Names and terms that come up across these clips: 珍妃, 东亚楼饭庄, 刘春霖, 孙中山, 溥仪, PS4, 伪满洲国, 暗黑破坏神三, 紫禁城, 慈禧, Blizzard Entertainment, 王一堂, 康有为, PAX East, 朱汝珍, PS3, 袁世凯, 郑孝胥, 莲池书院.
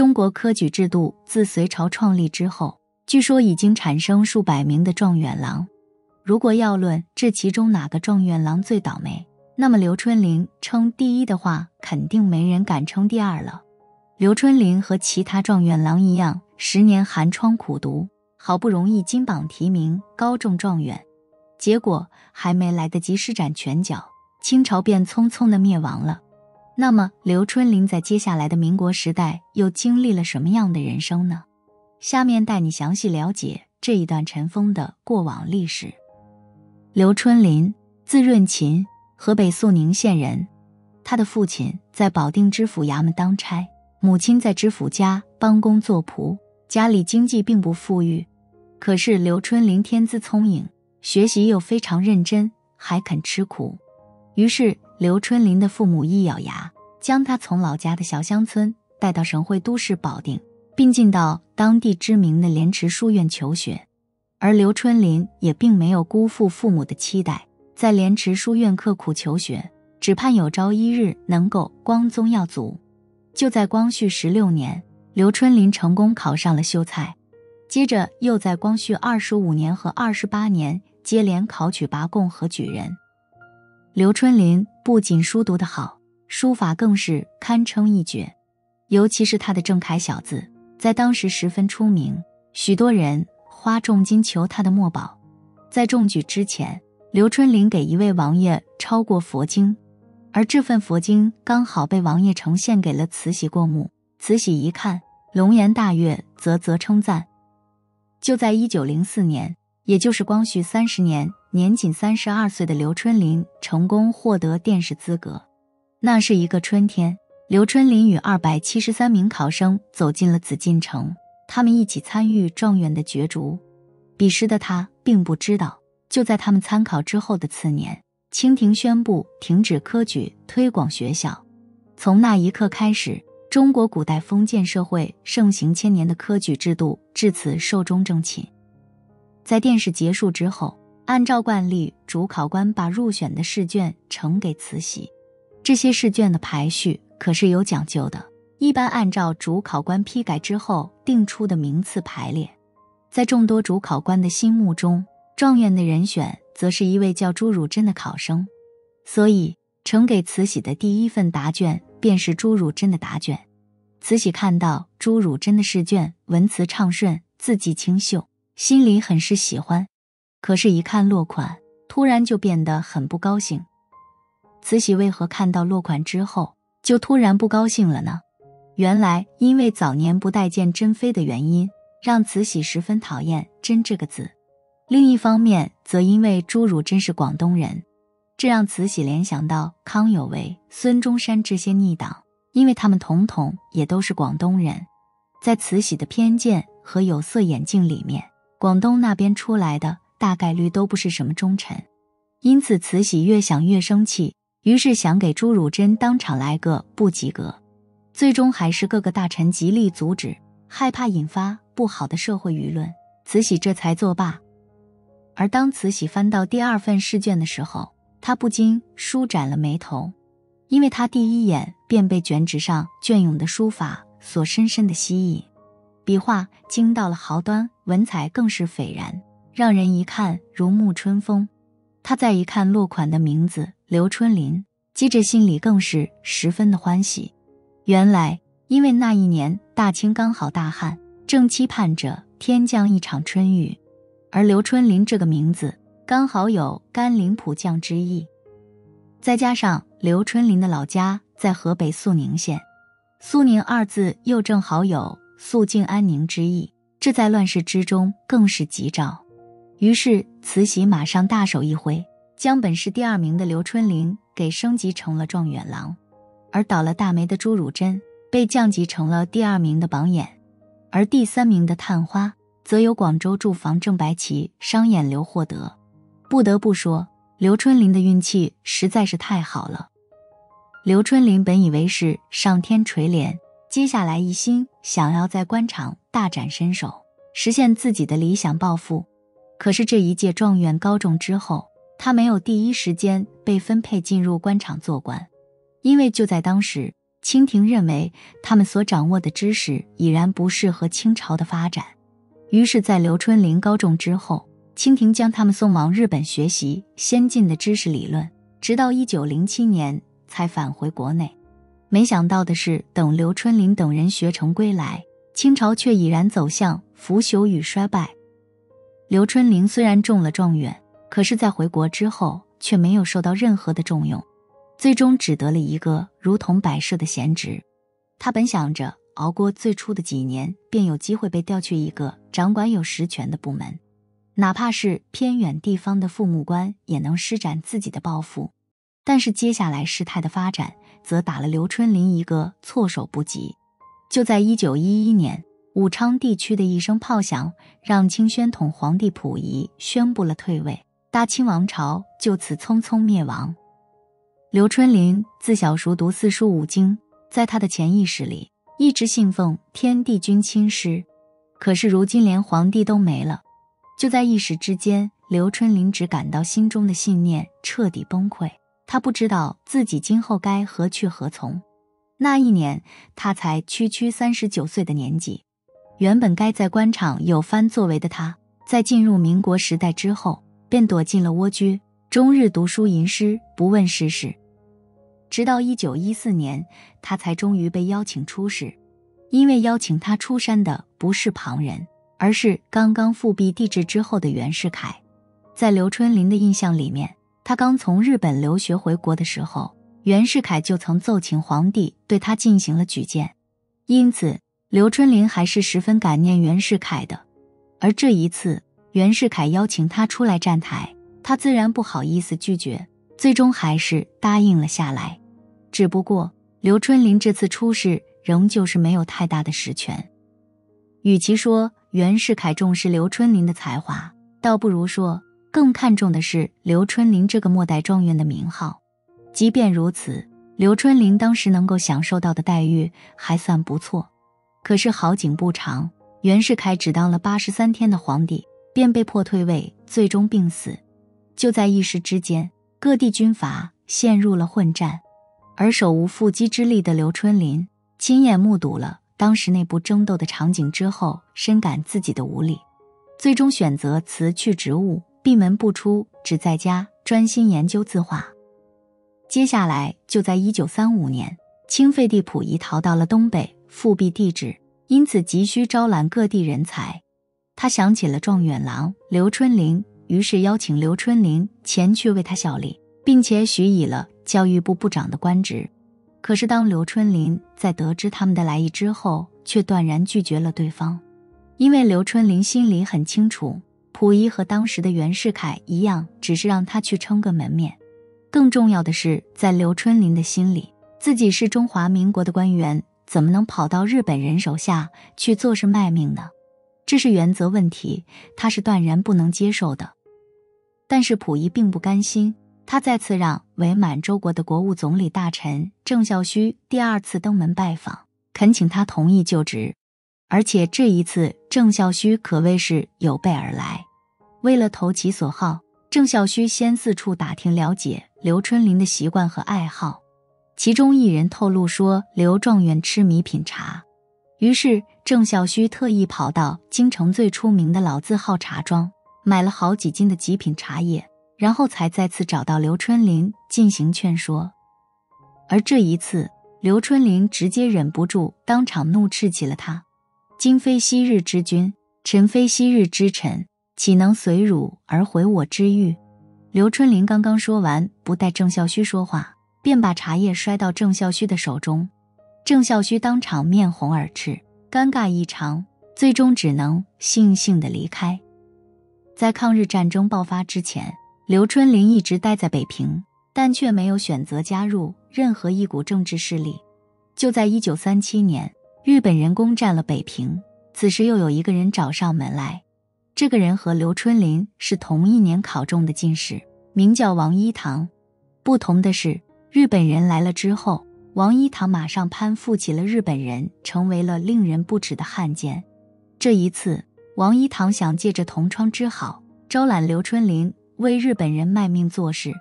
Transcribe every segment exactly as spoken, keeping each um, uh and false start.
中国科举制度自隋朝创立之后，据说已经产生数百名的状元郎。如果要论这其中哪个状元郎最倒霉，那么刘春霖称第一的话，肯定没人敢称第二了。刘春霖和其他状元郎一样，十年寒窗苦读，好不容易金榜题名，高中状元，结果还没来得及施展拳脚，清朝便匆匆的灭亡了。那么刘春霖在接下来的民国时代又经历了什么样的人生呢？下面带你详细了解这一段尘封的过往历史。刘春霖，字润勤，河北肃宁县人。他的父亲在保定知府衙门当差，母亲在知府家帮工作仆，家里经济并不富裕。可是刘春霖天资聪颖，学习又非常认真，还肯吃苦。于是刘春霖的父母一咬牙，将他从老家的小乡村带到省会都市保定，并进到当地知名的莲池书院求学。而刘春霖也并没有辜负父母的期待，在莲池书院刻苦求学，只盼有朝一日能够光宗耀祖。就在光绪十六年，刘春霖成功考上了秀才，接着又在光绪二十五年和二十八年接连考取拔贡和举人。刘春霖不仅书读得好，书法更是堪称一绝，尤其是他的正楷小字，在当时十分出名，许多人花重金求他的墨宝。在中举之前，刘春霖给一位王爷抄过佛经，而这份佛经刚好被王爷呈现给了慈禧过目。慈禧一看，龙颜大悦，啧啧称赞。就在一九零四年，也就是光绪三十年，年仅三十二岁的刘春霖成功获得殿试资格。那是一个春天，刘春霖与二百七十三名考生走进了紫禁城，他们一起参与状元的角逐。彼时的他并不知道，就在他们参考之后的次年，清廷宣布停止科举，推广学校。从那一刻开始，中国古代封建社会盛行千年的科举制度至此寿终正寝。在殿试结束之后，按照惯例，主考官把入选的试卷呈给慈禧。这些试卷的排序可是有讲究的，一般按照主考官批改之后定出的名次排列。在众多主考官的心目中，状元的人选则是一位叫朱汝珍的考生，所以呈给慈禧的第一份答卷便是朱汝珍的答卷。慈禧看到朱汝珍的试卷，文辞畅顺，字迹清秀，心里很是喜欢。可是一看落款，突然就变得很不高兴。慈禧为何看到落款之后就突然不高兴了呢？原来因为早年不待见珍妃的原因，让慈禧十分讨厌珍这个字。另一方面，则因为朱汝珍是广东人，这让慈禧联想到康有为、孙中山这些逆党，因为他们统统也都是广东人。在慈禧的偏见和有色眼镜里面，广东那边出来的大概率都不是什么忠臣。因此慈禧越想越生气，于是想给朱汝珍当场来个不及格。最终还是各个大臣极力阻止，害怕引发不好的社会舆论，慈禧这才作罢。而当慈禧翻到第二份试卷的时候，她不禁舒展了眉头，因为她第一眼便被卷纸上隽永的书法所深深的吸引，笔画精到了毫端，文采更是斐然，让人一看如沐春风。她再一看落款的名字刘春霖，接着心里更是十分的欢喜。原来因为那一年大清刚好大旱，正期盼着天降一场春雨，而刘春霖这个名字刚好有甘霖普降之意。再加上刘春霖的老家在河北肃宁县，肃宁二字又正好有肃静安宁之意，这在乱世之中更是吉兆。于是慈禧马上大手一挥，将本市第二名的刘春霖给升级成了状元郎，而倒了大霉的朱汝珍被降级成了第二名的榜眼，而第三名的探花则由广州驻防郑白旗商演刘获得。不得不说，刘春霖的运气实在是太好了。刘春霖本以为是上天垂怜，接下来一心想要在官场大展身手，实现自己的理想抱负。可是这一届状元高中之后，他没有第一时间被分配进入官场做官，因为就在当时，清廷认为他们所掌握的知识已然不适合清朝的发展，于是在刘春霖高中之后，清廷将他们送往日本学习先进的知识理论，直到一九零七年才返回国内。没想到的是，等刘春霖等人学成归来，清朝却已然走向腐朽与衰败。刘春霖虽然中了状元，可是在回国之后却没有受到任何的重用，最终只得了一个如同摆设的闲职。他本想着熬过最初的几年，便有机会被调去一个掌管有实权的部门，哪怕是偏远地方的父母官也能施展自己的抱负。但是接下来事态的发展则打了刘春霖一个措手不及。就在一九一一年，武昌地区的一声炮响让清宣统皇帝溥仪宣布了退位，大清王朝就此匆匆灭亡。刘春霖自小熟读四书五经，在他的潜意识里一直信奉天地君亲师，可是如今连皇帝都没了。就在一时之间，刘春霖只感到心中的信念彻底崩溃，他不知道自己今后该何去何从。那一年他才区区三十九岁的年纪，原本该在官场有番作为的他，在进入民国时代之后便躲进了蜗居，终日读书吟诗，不问世事。直到一九一四年，他才终于被邀请出仕。因为邀请他出山的不是旁人，而是刚刚复辟帝制之后的袁世凯。在刘春霖的印象里面，他刚从日本留学回国的时候，袁世凯就曾奏请皇帝对他进行了举荐，因此刘春霖还是十分感念袁世凯的。而这一次袁世凯邀请他出来站台，他自然不好意思拒绝，最终还是答应了下来。只不过刘春霖这次出仕仍旧是没有太大的实权。与其说袁世凯重视刘春霖的才华，倒不如说更看重的是刘春霖这个末代状元的名号。即便如此，刘春霖当时能够享受到的待遇还算不错。可是好景不长，袁世凯只当了八十三天的皇帝便被迫退位，最终病死。就在一时之间，各地军阀陷入了混战，而手无缚鸡之力的刘春霖亲眼目睹了当时内部争斗的场景之后，深感自己的无力，最终选择辞去职务，闭门不出，只在家专心研究字画。接下来就在一九三五年，清废帝溥仪逃到了东北，复辟帝制，因此急需招揽各地人才。他想起了状元郎刘春霖，于是邀请刘春霖前去为他效力，并且许以了教育部部长的官职。可是当刘春霖在得知他们的来意之后，却断然拒绝了对方。因为刘春霖心里很清楚，溥仪和当时的袁世凯一样，只是让他去撑个门面。更重要的是，在刘春霖的心里，自己是中华民国的官员，怎么能跑到日本人手下去做事卖命呢？这是原则问题，他是断然不能接受的。但是溥仪并不甘心，他再次让伪满洲国的国务总理大臣郑孝胥第二次登门拜访，恳请他同意就职。而且这一次郑孝胥可谓是有备而来。为了投其所好，郑孝胥先四处打听了解刘春霖的习惯和爱好，其中一人透露说刘状元痴迷品茶，于是郑孝胥特意跑到京城最出名的老字号茶庄，买了好几斤的极品茶叶，然后才再次找到刘春霖进行劝说。而这一次刘春霖直接忍不住当场怒斥起了他：今非昔日之君，臣非昔日之臣，岂能随汝而毁我之欲？刘春霖刚刚说完，不待郑孝胥说话，便把茶叶摔到郑孝胥的手中。郑孝胥当场面红耳赤，尴尬异常，最终只能悻悻地离开。在抗日战争爆发之前，刘春霖一直待在北平，但却没有选择加入任何一股政治势力。就在一九三七年，日本人攻占了北平，此时又有一个人找上门来。这个人和刘春霖是同一年考中的进士，名叫王一堂。不同的是，日本人来了之后，王一堂马上攀附起了日本人，成为了令人不齿的汉奸。这一次王一堂想借着同窗之好招揽刘春霖，为日本人卖命做事。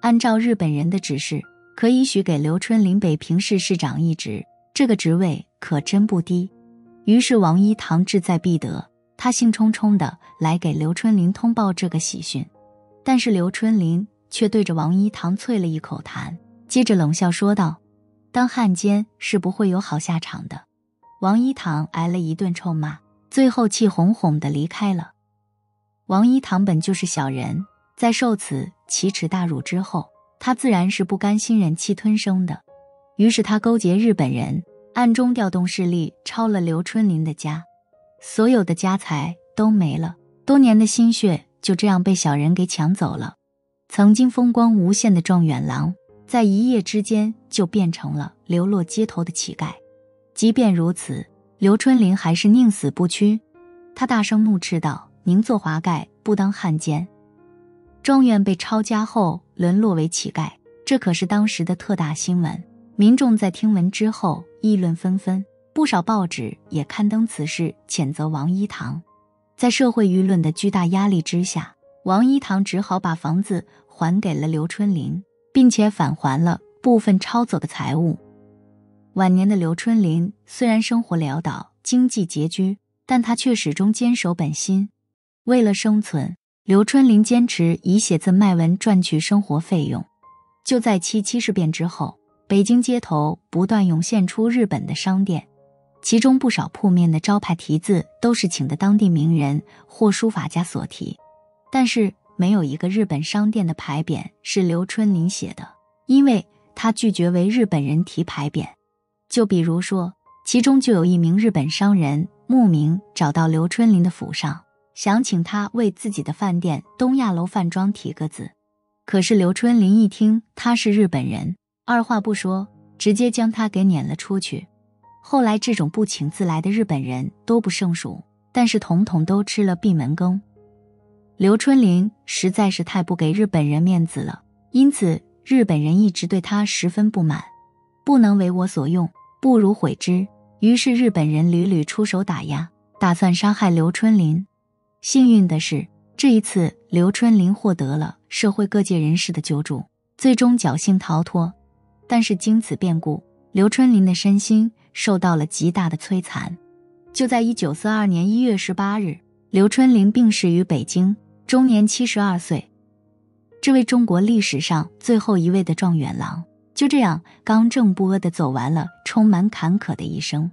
按照日本人的指示，可以许给刘春林北平市市长一职，这个职位可真不低。于是王一堂志在必得，他兴冲冲的来给刘春林通报这个喜讯。但是刘春林却对着王一堂啐了一口痰，接着冷笑说道：“当汉奸是不会有好下场的。”王一堂挨了一顿臭骂，最后气哄哄的离开了。王一堂本就是小人，在受此奇耻大辱之后，他自然是不甘心忍气吞声的。于是他勾结日本人，暗中调动势力，抄了刘春林的家，所有的家财都没了，多年的心血就这样被小人给抢走了。曾经风光无限的状元郎，在一夜之间就变成了流落街头的乞丐。即便如此，刘春林还是宁死不屈。他大声怒斥道：“宁做华盖，不当汉奸。”状元被抄家后沦落为乞丐，这可是当时的特大新闻。民众在听闻之后议论纷纷，不少报纸也刊登此事，谴责王一堂。在社会舆论的巨大压力之下，王一堂只好把房子还给了刘春林，并且返还了部分抄走的财物。晚年的刘春林虽然生活潦倒，经济拮据，但他却始终坚守本心。为了生存，刘春林坚持以写字卖文赚取生活费用。就在七七事变之后，北京街头不断涌现出日本的商店，其中不少铺面的招牌题字都是请的当地名人或书法家所题，但是没有一个日本商店的牌匾是刘春林写的，因为他拒绝为日本人题牌匾。就比如说，其中就有一名日本商人慕名找到刘春林的府上，想请他为自己的饭店东亚楼饭庄提个字。可是刘春林一听他是日本人，二话不说直接将他给撵了出去。后来这种不请自来的日本人多不胜数，但是统统都吃了闭门羹。刘春林实在是太不给日本人面子了，因此日本人一直对他十分不满。不能为我所用，不如毁之。于是日本人屡屡出手打压，打算杀害刘春林。幸运的是，这一次刘春林获得了社会各界人士的救助，最终侥幸逃脱。但是经此变故，刘春林的身心受到了极大的摧残。就在一九四二年一月十八日，刘春林病逝于北京，终年七十二岁。这位中国历史上最后一位的状元郎，就这样刚正不阿地走完了充满坎坷的一生。